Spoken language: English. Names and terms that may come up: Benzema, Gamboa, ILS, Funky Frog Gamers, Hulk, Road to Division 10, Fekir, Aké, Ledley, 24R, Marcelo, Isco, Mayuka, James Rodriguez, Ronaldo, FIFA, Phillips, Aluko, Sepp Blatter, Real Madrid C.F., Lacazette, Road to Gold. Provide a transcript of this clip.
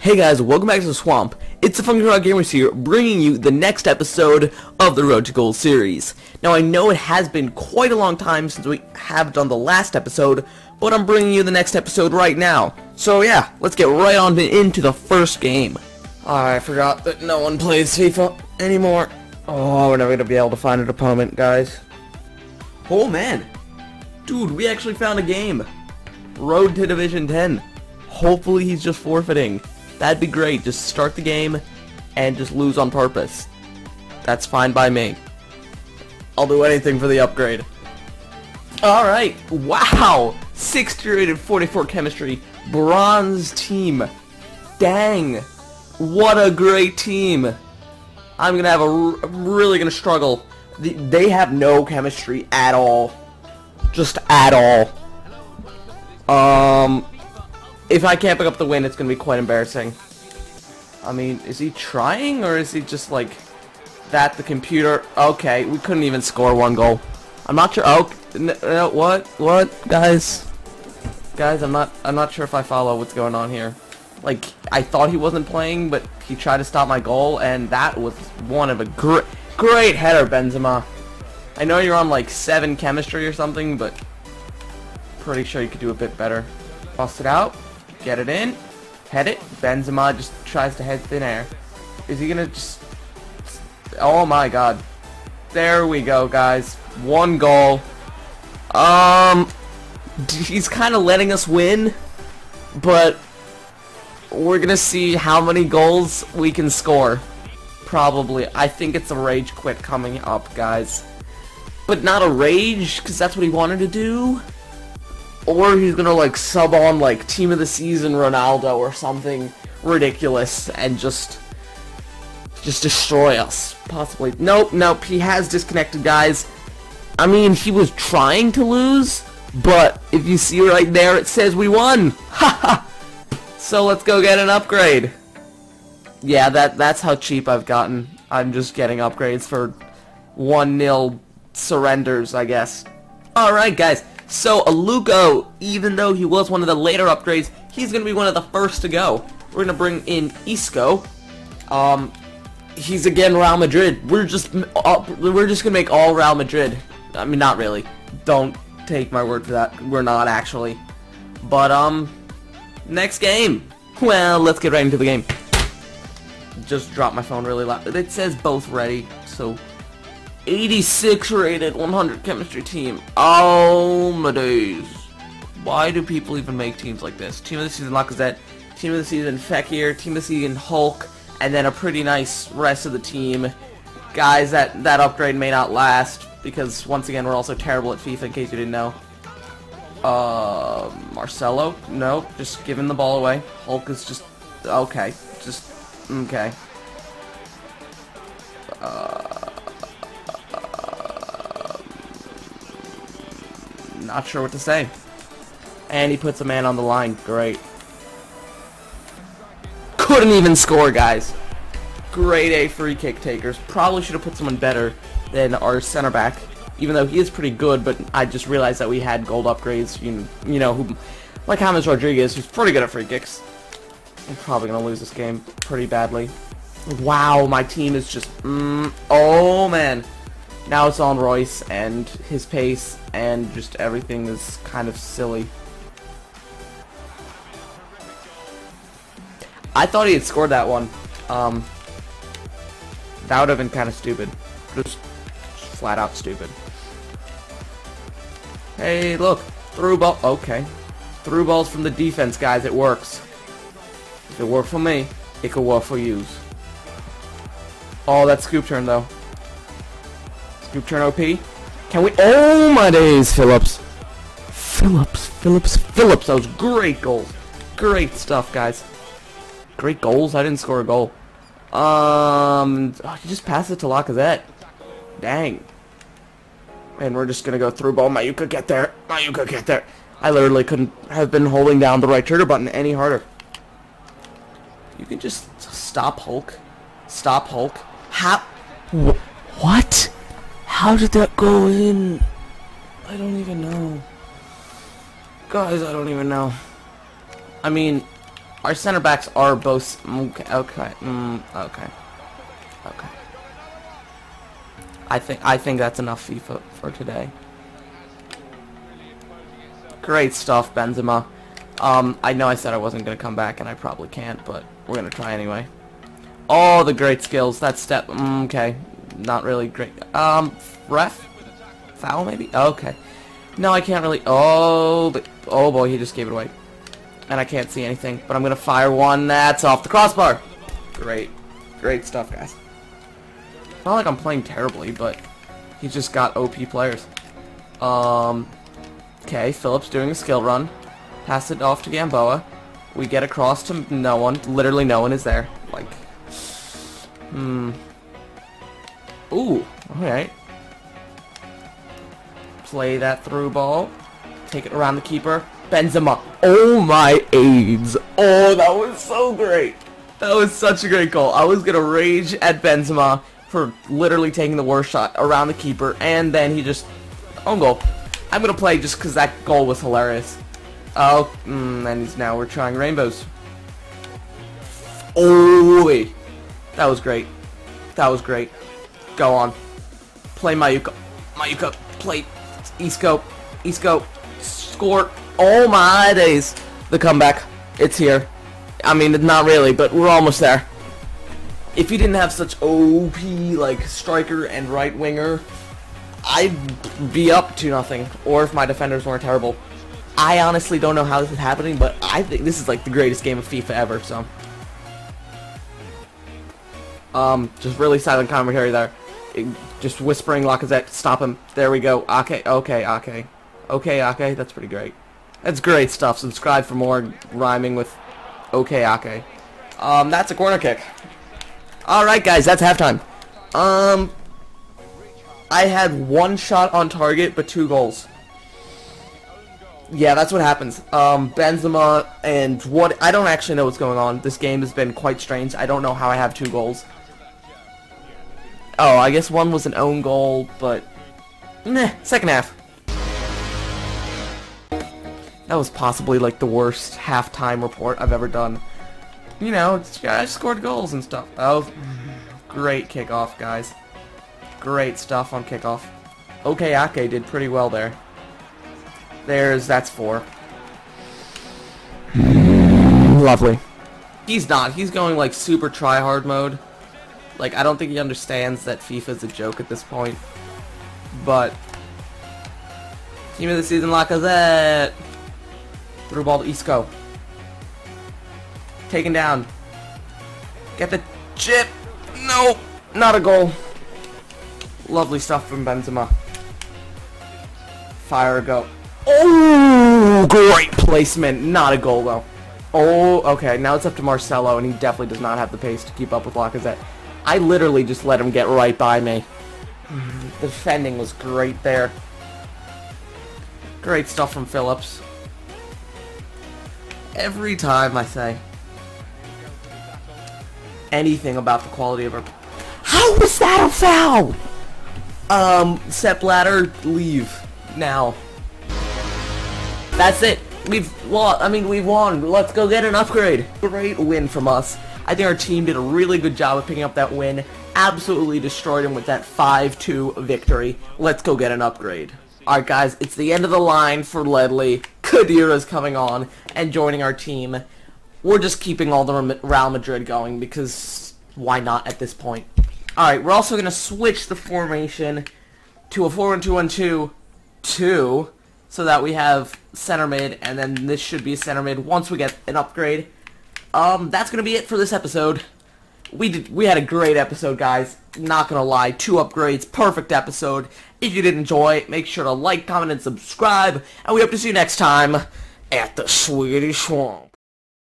Hey guys, welcome back to the swamp. It's the Funky Frog Gamers here, bringing you the next episode of the Road to Gold series. Now I know it has been quite a long time since we have done the last episode, but I'm bringing you the next episode right now. So yeah, let's get right on into the first game. I forgot that no one plays FIFA anymore. Oh, we're never going to be able to find an opponent, guys. Oh man, dude, we actually found a game. Road to Division 10. Hopefully he's just forfeiting. That'd be great. Just start the game and just lose on purpose. That's fine by me. I'll do anything for the upgrade. Alright. Wow. 6 curated, 44 chemistry. Bronze team. Dang. What a great team. I'm going to have I'm really going to struggle. They have no chemistry at all. Just at all. If I can't pick up the win, it's going to be quite embarrassing. I mean, is he trying, or is he just like that, the computer? Okay, we couldn't even score one goal. I'm not sure. Oh, no, what, guys, I'm not sure if I follow what's going on here. Like, I thought he wasn't playing, but he tried to stop my goal, and that was one of a great header, Benzema. I know you're on like 7 chemistry or something, but pretty sure you could do a bit better. Bust it out. Get it in, head it. Benzema just tries to head thin air. Is he gonna just... Oh my god. There we go, guys. One goal. He's kind of letting us win, but we're gonna see how many goals we can score. Probably. I think it's a rage quit coming up, guys. But not a rage, because that's what he wanted to do. Or he's gonna like sub on like team of the season Ronaldo or something ridiculous and just destroy us. Possibly. Nope, he has disconnected, guys. I mean, he was trying to lose, but if you see right there, it says we won. Haha. So let's go get an upgrade. Yeah, that's how cheap I've gotten. I'm just getting upgrades for 1-0 surrenders, I guess. Alright, guys. So Aluko, even though he was one of the later upgrades, he's going to be one of the first to go. We're going to bring in Isco. He's again Real Madrid. We're just going to make all Real Madrid. I mean, not really. Don't take my word for that. We're not actually. But next game. Well, let's get right into the game. Just dropped my phone really loud. It says both ready, so 86 rated, 100 chemistry team. Oh my days. Why do people even make teams like this? Team of the season Lacazette, team of the season Fekir, team of the season Hulk, and then a pretty nice rest of the team. Guys, that upgrade may not last, because once again, we're also terrible at FIFA, in case you didn't know. Marcelo? No, just giving the ball away. Hulk is just... okay. Just... okay. Not sure what to say. And he puts a man on the line. Great. Couldn't even score, guys. Grade A free kick takers. Probably should have put someone better than our center back. Even though he is pretty good, but I just realized that we had gold upgrades. You know, who, like James Rodriguez, who's pretty good at free kicks. I'm probably going to lose this game pretty badly. Wow, my team is just... oh, man. Now it's on Royce and his pace, and just everything is kind of silly. I thought he had scored that one. That would have been kind of stupid. Just flat out stupid. Hey, look. Through ball. Okay. Through balls from the defense, guys. It works. If it worked for me, it could work for you. Oh, that scoop turn, though. Scoop turn OP. Can we... oh my days, Phillips. Phillips. That was great goals. Great stuff, guys. Great goals? I didn't score a goal. Oh, you just passed it to Lacazette. Dang. And we're just gonna go through ball. Mayuka, get there. Mayuka, get there. I literally couldn't have been holding down the right trigger button any harder. You can just stop Hulk. Stop Hulk. How... what? How did that go in? I don't even know. Guys, I don't even know. I mean, Our center backs are both okay. I think that's enough FIFA for today. Great stuff, Benzema. I know I said I wasn't gonna come back, and I probably can't, but we're gonna try anyway. All the great skills. That step. Okay, not really great. Ref, foul maybe. Okay. No, I can't really. Oh, but oh boy, he just gave it away, and I can't see anything. But I'm gonna fire one. That's off the crossbar. Great, great stuff, guys. Not like I'm playing terribly, but he just got OP players. Okay, Phillips doing a skill run. Pass it off to Gamboa. We get across to no one. Literally no one is there. Like, ooh, alright. Play that through ball. Take it around the keeper. Benzema. Oh my aids. Oh, that was so great. That was such a great goal. I was going to rage at Benzema for literally taking the worst shot around the keeper, and then he just... own goal. I'm going to play just because that goal was hilarious. Oh, and now we're trying rainbows. Oh, that was great. That was great. Go on. Play Mayuka. Mayuka. Play Isco. Isco. Score. Oh my days. The comeback. It's here. I mean, not really, but we're almost there. If you didn't have such OP, like, striker and right winger, I'd be up 2-0. Or if my defenders weren't terrible. I honestly don't know how this is happening, but I think this is like the greatest game of FIFA ever, so. Just really silent commentary there. Just whispering Lacazette, stop him. There we go. Aké, okay, Aké. Okay, Aké, that's pretty great. That's great stuff. Subscribe for more rhyming with okay, Aké. That's a corner kick. Alright guys, that's halftime. I had one shot on target, but 2 goals. Yeah, that's what happens. Benzema and what... I don't actually know what's going on. This game has been quite strange. I don't know how I have 2 goals. Oh, I guess one was an own goal, but... Nah, second half. That was possibly, like, the worst halftime report I've ever done. You know, it's, I scored goals and stuff. Oh, great kickoff, guys. Great stuff on kickoff. Okay, Aké did pretty well there. That's 4. Lovely. He's not. He's going like super try-hard mode. Like, I don't think he understands that FIFA's a joke at this point. But team of the season, Lacazette. Through ball to Isco. Taken down. Get the chip. No, not a goal. Lovely stuff from Benzema. Fire a go. Oh, great placement. Not a goal, though. Oh, okay. Now it's up to Marcelo, and he definitely does not have the pace to keep up with Lacazette. I literally just let him get right by me. The defending was great there. Great stuff from Phillips. Every time I say anything about the quality of our... How was that a foul? Sepp Blatter, leave. Now. That's it. We've won. Let's go get an upgrade. Great win from us. I think our team did a really good job of picking up that win. Absolutely destroyed him with that 5-2 victory. Let's go get an upgrade. Alright guys, it's the end of the line for Ledley. Kadira's coming on and joining our team. We're just keeping all the Real Madrid going because why not at this point? Alright, we're also going to switch the formation to a 4-1-2-1-2-2. So that we have center mid, and then this should be center mid once we get an upgrade. That's gonna be it for this episode. We had a great episode, guys. Not gonna lie, 2 upgrades, perfect episode. If you did enjoy, make sure to like, comment, and subscribe. And we hope to see you next time at the Swedish Swamp.